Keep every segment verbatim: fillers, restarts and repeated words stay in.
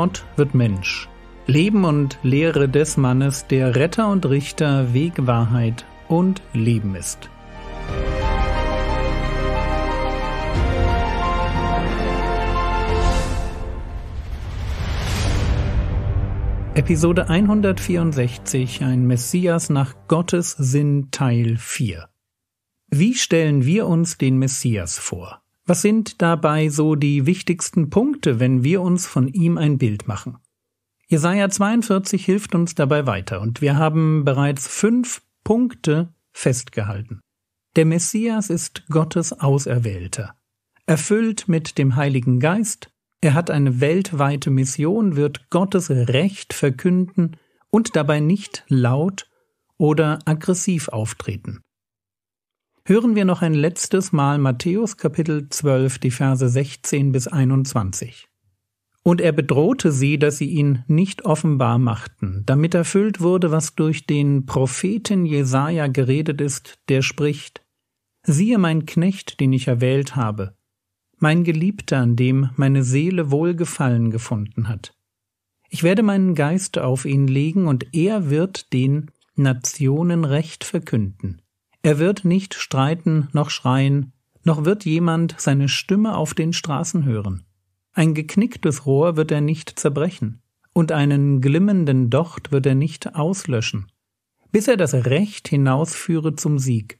Gott wird Mensch. Leben und Lehre des Mannes, der Retter und Richter, Weg, Wahrheit und Leben ist. Episode hundertvierundsechzig, ein Messias nach Gottes Sinn, Teil vier. Wie stellen wir uns den Messias vor? Was sind dabei so die wichtigsten Punkte, wenn wir uns von ihm ein Bild machen? Jesaja zweiundvierzig hilft uns dabei weiter und wir haben bereits fünf Punkte festgehalten. Der Messias ist Gottes Auserwählter, erfüllt mit dem Heiligen Geist. Er hat eine weltweite Mission, wird Gottes Recht verkünden und dabei nicht laut oder aggressiv auftreten. Hören wir noch ein letztes Mal Matthäus Kapitel zwölf, die Verse sechzehn bis einundzwanzig. Und er bedrohte sie, dass sie ihn nicht offenbar machten, damit erfüllt wurde, was durch den Propheten Jesaja geredet ist, der spricht: Siehe mein Knecht, den ich erwählt habe, mein Geliebter, an dem meine Seele Wohlgefallen gefunden hat. Ich werde meinen Geist auf ihn legen, und er wird den Nationen Recht verkünden. Er wird nicht streiten noch schreien, noch wird jemand seine Stimme auf den Straßen hören. Ein geknicktes Rohr wird er nicht zerbrechen, und einen glimmenden Docht wird er nicht auslöschen, bis er das Recht hinausführe zum Sieg,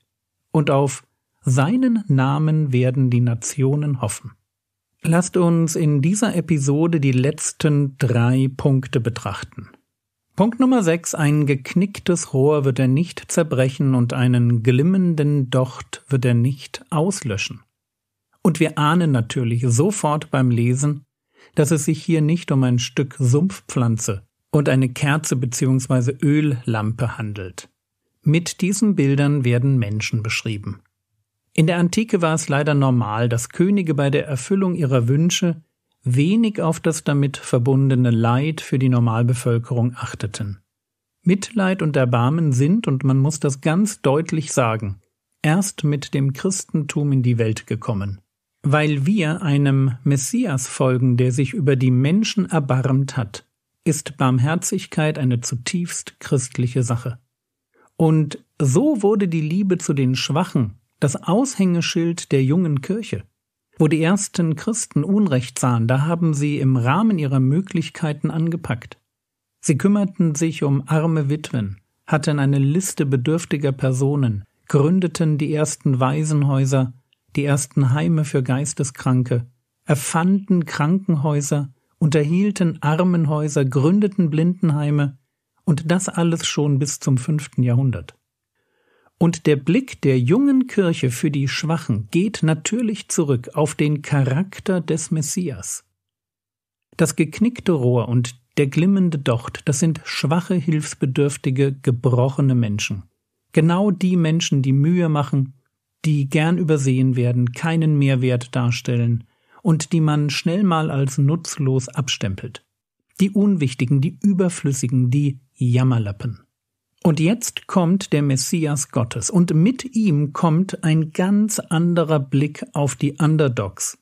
und auf seinen Namen werden die Nationen hoffen. Lasst uns in dieser Episode die letzten drei Punkte betrachten. Punkt Nummer sechs, ein geknicktes Rohr wird er nicht zerbrechen und einen glimmenden Docht wird er nicht auslöschen. Und wir ahnen natürlich sofort beim Lesen, dass es sich hier nicht um ein Stück Sumpfpflanze und eine Kerze bzw. Öllampe handelt. Mit diesen Bildern werden Menschen beschrieben. In der Antike war es leider normal, dass Könige bei der Erfüllung ihrer Wünsche wenig auf das damit verbundene Leid für die Normalbevölkerung achteten. Mitleid und Erbarmen sind, und man muss das ganz deutlich sagen, erst mit dem Christentum in die Welt gekommen. Weil wir einem Messias folgen, der sich über die Menschen erbarmt hat, ist Barmherzigkeit eine zutiefst christliche Sache. Und so wurde die Liebe zu den Schwachen das Aushängeschild der jungen Kirche. Wo die ersten Christen Unrecht sahen, da haben sie im Rahmen ihrer Möglichkeiten angepackt. Sie kümmerten sich um arme Witwen, hatten eine Liste bedürftiger Personen, gründeten die ersten Waisenhäuser, die ersten Heime für Geisteskranke, erfanden Krankenhäuser, unterhielten Armenhäuser, gründeten Blindenheime, und das alles schon bis zum fünften Jahrhundert. Und der Blick der jungen Kirche für die Schwachen geht natürlich zurück auf den Charakter des Messias. Das geknickte Rohr und der glimmende Docht, das sind schwache, hilfsbedürftige, gebrochene Menschen. Genau die Menschen, die Mühe machen, die gern übersehen werden, keinen Mehrwert darstellen und die man schnell mal als nutzlos abstempelt. Die Unwichtigen, die Überflüssigen, die Jammerlappen. Und jetzt kommt der Messias Gottes, und mit ihm kommt ein ganz anderer Blick auf die Underdogs.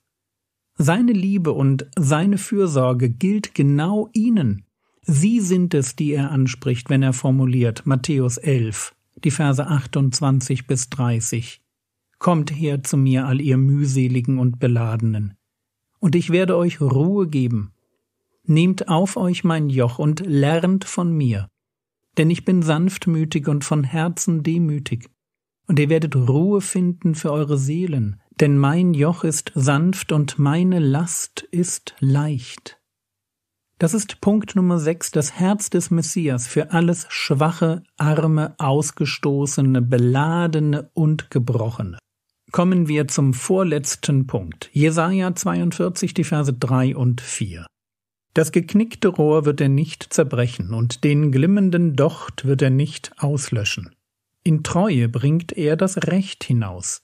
Seine Liebe und seine Fürsorge gilt genau ihnen. Sie sind es, die er anspricht, wenn er formuliert, Matthäus elf, die Verse achtundzwanzig bis dreißig. Kommt her zu mir, all ihr mühseligen und Beladenen, und ich werde euch Ruhe geben. Nehmt auf euch mein Joch und lernt von mir. Denn ich bin sanftmütig und von Herzen demütig, und ihr werdet Ruhe finden für eure Seelen, denn mein Joch ist sanft und meine Last ist leicht. Das ist Punkt Nummer sechs, das Herz des Messias für alles Schwache, Arme, Ausgestoßene, Beladene und Gebrochene. Kommen wir zum vorletzten Punkt, Jesaja zweiundvierzig, die Verse drei und vier. Das geknickte Rohr wird er nicht zerbrechen und den glimmenden Docht wird er nicht auslöschen. In Treue bringt er das Recht hinaus.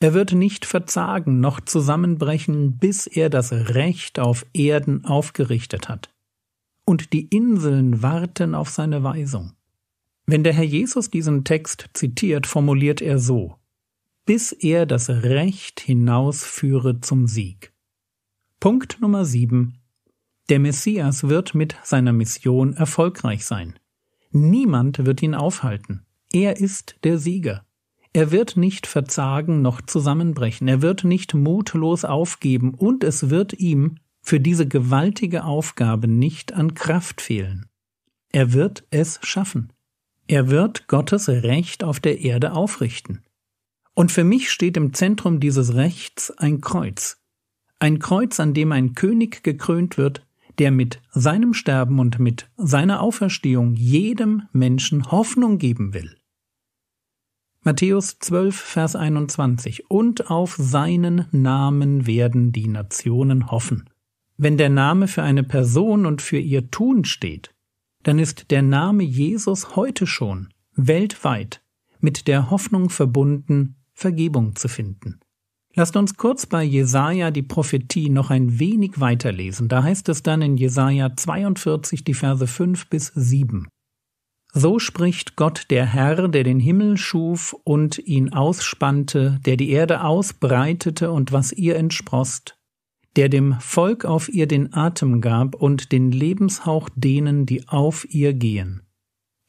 Er wird nicht verzagen noch zusammenbrechen, bis er das Recht auf Erden aufgerichtet hat. Und die Inseln warten auf seine Weisung. Wenn der Herr Jesus diesen Text zitiert, formuliert er so: Bis er das Recht hinausführe zum Sieg. Punkt Nummer sieben. Der Messias wird mit seiner Mission erfolgreich sein. Niemand wird ihn aufhalten. Er ist der Sieger. Er wird nicht verzagen noch zusammenbrechen. Er wird nicht mutlos aufgeben und es wird ihm für diese gewaltige Aufgabe nicht an Kraft fehlen. Er wird es schaffen. Er wird Gottes Recht auf der Erde aufrichten. Und für mich steht im Zentrum dieses Rechts ein Kreuz. Ein Kreuz, an dem ein König gekrönt wird, der mit seinem Sterben und mit seiner Auferstehung jedem Menschen Hoffnung geben will. Matthäus zwölf, Vers einundzwanzig. Und auf seinen Namen werden die Nationen hoffen. Wenn der Name für eine Person und für ihr Tun steht, dann ist der Name Jesus heute schon weltweit mit der Hoffnung verbunden, Vergebung zu finden. Lasst uns kurz bei Jesaja die Prophetie noch ein wenig weiterlesen. Da heißt es dann in Jesaja zweiundvierzig, die Verse fünf bis sieben. So spricht Gott, der Herr, der den Himmel schuf und ihn ausspannte, der die Erde ausbreitete und was ihr entsproßt, der dem Volk auf ihr den Atem gab und den Lebenshauch denen, die auf ihr gehen.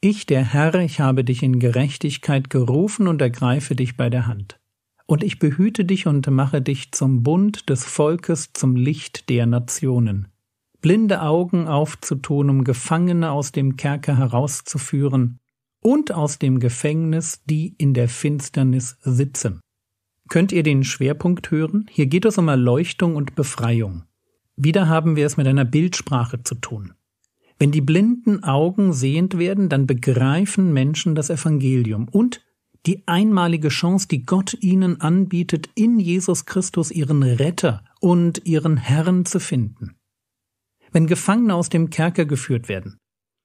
Ich, der Herr, ich habe dich in Gerechtigkeit gerufen und ergreife dich bei der Hand. Und ich behüte dich und mache dich zum Bund des Volkes, zum Licht der Nationen. Blinde Augen aufzutun, um Gefangene aus dem Kerker herauszuführen und aus dem Gefängnis, die in der Finsternis sitzen. Könnt ihr den Schwerpunkt hören? Hier geht es um Erleuchtung und Befreiung. Wieder haben wir es mit einer Bildsprache zu tun. Wenn die blinden Augen sehend werden, dann begreifen Menschen das Evangelium und die einmalige Chance, die Gott ihnen anbietet, in Jesus Christus ihren Retter und ihren Herrn zu finden. Wenn Gefangene aus dem Kerker geführt werden,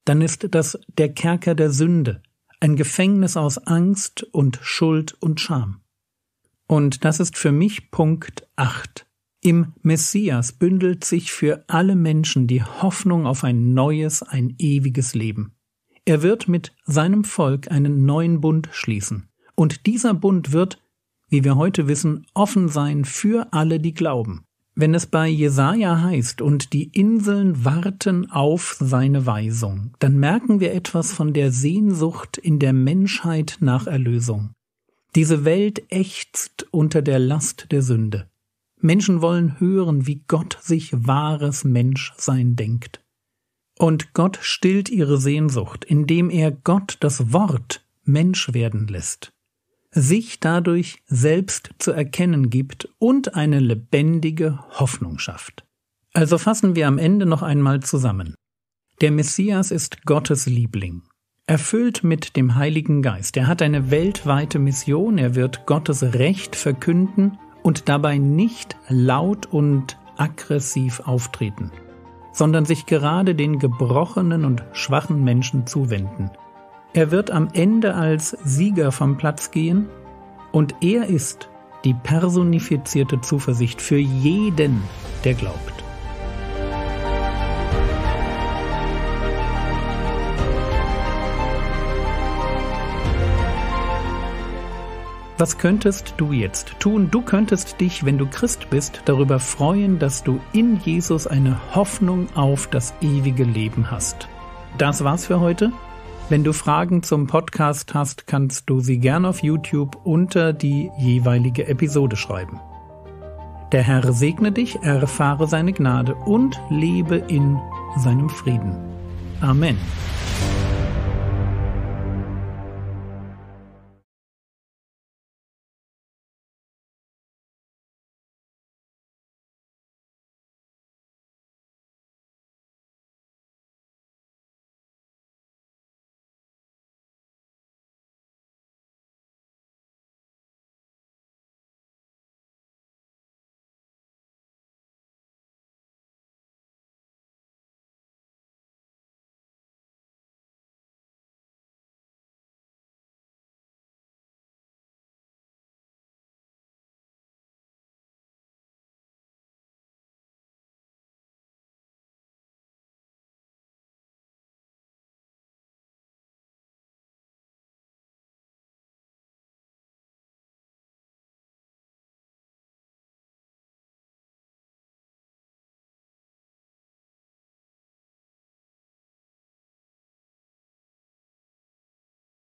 dann ist das der Kerker der Sünde, ein Gefängnis aus Angst und Schuld und Scham. Und das ist für mich Punkt acht. Im Messias bündelt sich für alle Menschen die Hoffnung auf ein neues, ein ewiges Leben. Er wird mit seinem Volk einen neuen Bund schließen. Und dieser Bund wird, wie wir heute wissen, offen sein für alle, die glauben. Wenn es bei Jesaja heißt, und die Inseln warten auf seine Weisung, dann merken wir etwas von der Sehnsucht in der Menschheit nach Erlösung. Diese Welt ächzt unter der Last der Sünde. Menschen wollen hören, wie Gott sich wahres Menschsein denkt. Und Gott stillt ihre Sehnsucht, indem er Gott das Wort Mensch werden lässt, sich dadurch selbst zu erkennen gibt und eine lebendige Hoffnung schafft. Also fassen wir am Ende noch einmal zusammen. Der Messias ist Gottes Liebling. Erfüllt mit dem Heiligen Geist. Er hat eine weltweite Mission, er wird Gottes Recht verkünden und dabei nicht laut und aggressiv auftreten, sondern sich gerade den gebrochenen und schwachen Menschen zuwenden. Er wird am Ende als Sieger vom Platz gehen und er ist die personifizierte Zuversicht für jeden, der glaubt. Was könntest du jetzt tun? Du könntest dich, wenn du Christ bist, darüber freuen, dass du in Jesus eine Hoffnung auf das ewige Leben hast. Das war's für heute. Wenn du Fragen zum Podcast hast, kannst du sie gerne auf YouTube unter die jeweilige Episode schreiben. Der Herr segne dich, erfahre seine Gnade und lebe in seinem Frieden. Amen.